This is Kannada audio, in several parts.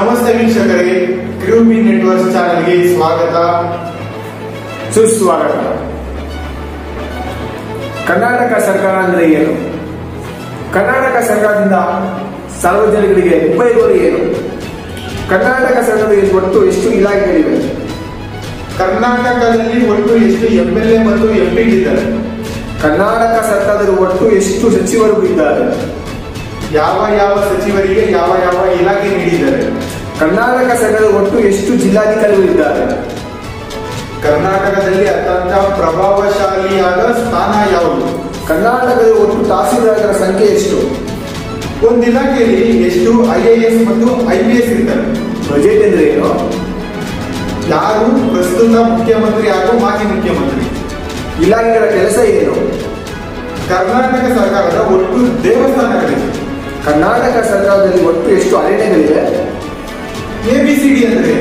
ನಮಸ್ತೆ ವೀಕ್ಷಕರಿಗೆ ಕ್ರೂಬ್ ನೆಟ್ವರ್ಕ್ಸ್ ಚಾನೆಲ್ಗೆ ಸ್ವಾಗತ ಸುಸ್ವಾಗತ. ಕರ್ನಾಟಕ ಸರ್ಕಾರ ಅಂದ್ರೆ ಏನು? ಕರ್ನಾಟಕ ಸರ್ಕಾರದಿಂದ ಸಾರ್ವಜನಿಕರಿಗೆ ಉಪಯೋಗಗಳು ಏನು? ಕರ್ನಾಟಕ ಸರ್ಕಾರದಲ್ಲಿ ಒಟ್ಟು ಎಷ್ಟು ಇಲಾಖೆಗಳಿವೆ? ಕರ್ನಾಟಕದಲ್ಲಿ ಒಟ್ಟು ಎಷ್ಟು ಎಂಎಲ್ಎ ಮತ್ತು ಎಂಪಿಗಳಿದ್ದಾರೆ? ಕರ್ನಾಟಕ ಸರ್ಕಾರದಲ್ಲಿ ಒಟ್ಟು ಎಷ್ಟು ಸಚಿವರು ಇದ್ದಾರೆ? ಯಾವ ಯಾವ ಸಚಿವರಿಗೆ ಯಾವ ಯಾವ ಇಲಾಖೆ ನೀಡಿದ್ದಾರೆ? ಕರ್ನಾಟಕ ಸರ್ಕಾರದ ಒಟ್ಟು ಎಷ್ಟು ಜಿಲ್ಲಾಧಿಕಾರಿಗಳು ಇದ್ದಾರೆ? ಕರ್ನಾಟಕದಲ್ಲಿ ಅತ್ಯಂತ ಪ್ರಭಾವಶಾಲಿಯಾದ ಸ್ಥಾನ ಯಾವುದು? ಕರ್ನಾಟಕದ ಒಟ್ಟು ತಹಸೀಲ್ದಾರರ ಸಂಖ್ಯೆ ಎಷ್ಟು? ಒಂದು ಇಲಾಖೆಯಲ್ಲಿ ಎಷ್ಟು ಐಎಎಸ್ ಮತ್ತು ಐಪಿಎಸ್ ಇದ್ದಾರೆ? ಬಜೆಟ್ ಅಂದ್ರೆ ಏನು? ಯಾರು ಪ್ರಸ್ತುತ ಮುಖ್ಯಮಂತ್ರಿ ಹಾಗೂ ಮಾಜಿ ಮುಖ್ಯಮಂತ್ರಿ? ಇಲಾಖೆಗಳ ಕೆಲಸ ಏನು? ಕರ್ನಾಟಕ ಸರ್ಕಾರದ ಒಟ್ಟು ದೇವಸ್ಥಾನಗಳಿವೆ? ಕರ್ನಾಟಕ ಸರ್ಕಾರದಲ್ಲಿ ಒಟ್ಟು ಎಷ್ಟು ಅರಣ್ಯಗಳಿವೆ? ABCD ಅಂದ್ರೆ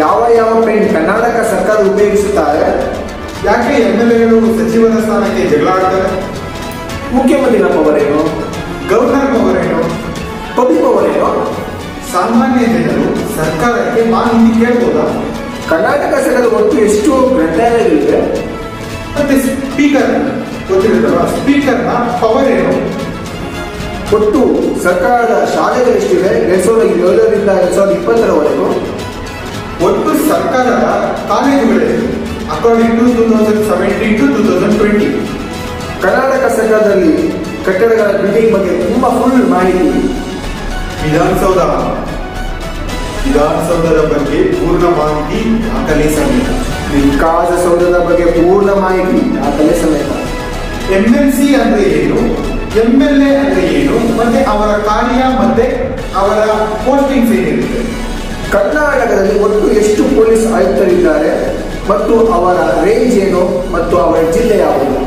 ಯಾವ ಯಾವ ಪೇಂಟ್ ಕರ್ನಾಟಕ ಸರ್ಕಾರ ಉಪಯೋಗಿಸುತ್ತಾರೆ? ಯಾಕೆ ಎಂಎಲ್ಎಗಳು ಸಚಿವರ ಸ್ಥಾನಕ್ಕೆ ಜಗಳ ಆಡ್ತಾರೆ? ಮುಖ್ಯಮಂತ್ರಿಗಳ ಪವರ್ ಏನು? ಗವರ್ನರ್ ಪವರ್ ಏನು? ಪಬ್ಲಿಕ್ ಪವರ್ ಏನು? ಸಾಮಾನ್ಯ ಜನರು ಸರ್ಕಾರಕ್ಕೆ ಮಾಹಿತಿ ಕೇಳಬಹುದಾ? ಕರ್ನಾಟಕ ಸರ್ಕಾರದ ಒಟ್ಟು ಎಷ್ಟು ಗ್ರಂಥಾಲಯಗಳಿವೆ? ಮತ್ತೆ ಸ್ಪೀಕರ್ ಗೊತ್ತಿರುತ್ತಲ್ಲ, ಸ್ಪೀಕರ್ನ ಪವರ್ ಏನು? ಒಟ್ಟು ಸರ್ಕಾರದ ಶಾಲೆಗಳು ಎಷ್ಟಿವೆ? 2017ರಿಂದ 2020ವರೆಗೂ. ಒಟ್ಟು ಸರ್ಕಾರದ ಕಾಲೇಜುಗಳೇ ಅಕಾರ್ಡಿಂಗ್ ಟು 2017 to 2020. ಕರ್ನಾಟಕ ಸರ್ಕಾರದಲ್ಲಿ ಕಟ್ಟಡಗಳ ಬಿಲ್ಡಿಂಗ್ ಬಗ್ಗೆ ತುಂಬಾ ಫುಲ್ ಮಾಹಿತಿ. ವಿಧಾನಸೌಧದ ಬಗ್ಗೆ ಪೂರ್ಣ ಮಾಹಿತಿ ದಾಖಲೆ ಸಮೇತ. ವಿಕಾಸಸೌಧದ ಬಗ್ಗೆ ಪೂರ್ಣ ಮಾಹಿತಿ ದಾಖಲೆ ಸಮೇತ. MNC ಅಂದ್ರೆ ಏನು? MLA ಅಂದ್ರೆ ಏನು? ಮತ್ತೆ ಅವರ ಕಾರ್ಯ ಮತ್ತೆ ಅವರ ಪೋಸ್ಟಿಂಗ್ಸ್ ಏನಿರುತ್ತೆ? ಕರ್ನಾಟಕದಲ್ಲಿ ಒಟ್ಟು ಎಷ್ಟು ಪೊಲೀಸ್ ಆಯುಕ್ತರಿದ್ದಾರೆ ಮತ್ತು ಅವರ ರೇಂಜ್ ಏನು ಮತ್ತು ಅವರ ಜಿಲ್ಲೆ ಯಾವುದು?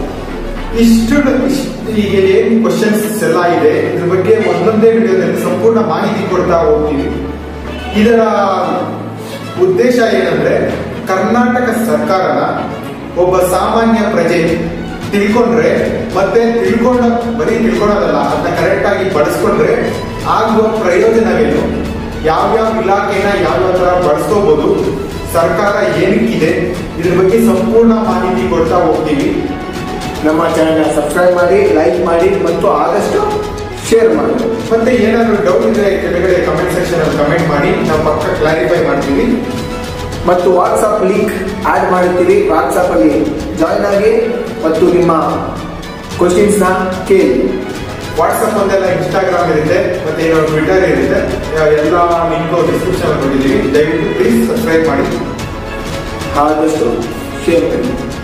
ಈಗ ಏನು ಕ್ವಶನ್ಸ್ ಎಲ್ಲ ಇದೆ, ಇದ್ರ ಬಗ್ಗೆ ಒಂದೊಂದೇ ವಿಡಿಯೋದಲ್ಲಿ ಸಂಪೂರ್ಣ ಮಾಹಿತಿ ಕೊಡ್ತಾ ಹೋಗ್ತೀವಿ. ಇದರ ಉದ್ದೇಶ ಏನಂದ್ರೆ ಕರ್ನಾಟಕ ಸರ್ಕಾರನ ಒಬ್ಬ ಸಾಮಾನ್ಯ ಪ್ರಜೆ ತಿಳ್ಕೊಂಡ್ರೆ ಮತ್ತೆ ಬರೀ ತಿಳ್ಕೊಳೋದಲ್ಲ, ಅದನ್ನ ಕರೆಕ್ಟ್ ಆಗಿ ಬಳಸ್ಕೊಂಡ್ರೆ ಆಗುವ ಪ್ರಯೋಜನವೇನು, ಯಾವ್ಯಾವ ಇಲಾಖೆನ ಯಾವ್ಯಾವ ತರ ಬಳಸ್ಕೋಬಹುದು, ಸರ್ಕಾರ ಏನಕ್ಕಿದೆ, ಇದ್ರ ಬಗ್ಗೆ ಸಂಪೂರ್ಣ ಮಾಹಿತಿ ಕೊಡ್ತಾ ಹೋಗ್ತೀವಿ. ನಮ್ಮ ಚಾನೆಲ್ನ ಸಬ್ಸ್ಕ್ರೈಬ್ ಮಾಡಿ, ಲೈಕ್ ಮಾಡಿ ಮತ್ತು ಆದಷ್ಟು ಶೇರ್ ಮಾಡಿ. ಮತ್ತೆ ಏನಾದರೂ ಡೌಟ್ ಇದ್ರೆ ಕೆಳಗಡೆ ಕಮೆಂಟ್ ಸೆಕ್ಷನ್ ಅಲ್ಲಿ ಕಮೆಂಟ್ ಮಾಡಿ, ನಾವು ಪಕ್ಕ ಕ್ಲಾರಿಫೈ ಮಾಡ್ತೀವಿ. ಮತ್ತು ವಾಟ್ಸಪ್ ಲಿಂಕ್ ಆ್ಯಡ್ ಮಾಡ್ತೀವಿ, ವಾಟ್ಸಪ್ಪಲ್ಲಿ ಜಾಯಿನ್ ಆಗಿ ಮತ್ತು ನಿಮ್ಮ ಕ್ವಶನ್ಸ್ನ ಕೇಳಿ. ವಾಟ್ಸಪ್ ಒಂದೆಲ್ಲ ಇನ್ಸ್ಟಾಗ್ರಾಮ್ ಇರುತ್ತೆ, ಮತ್ತೆ ಏನೋ ಟ್ವಿಟರ್ ಇರುತ್ತೆ, ಎಲ್ಲ ಲಿಂಕ್ ಡಿಸ್ಕ್ರಿಪ್ಷನ್ ಕೊಟ್ಟಿದ್ದೀವಿ. ದಯವಿಟ್ಟು ಪ್ಲೀಸ್ ಸಬ್ಸ್ಕ್ರೈಬ್ ಮಾಡಿ, ಆದಷ್ಟು ಶೇರ್ ಮಾಡಿ.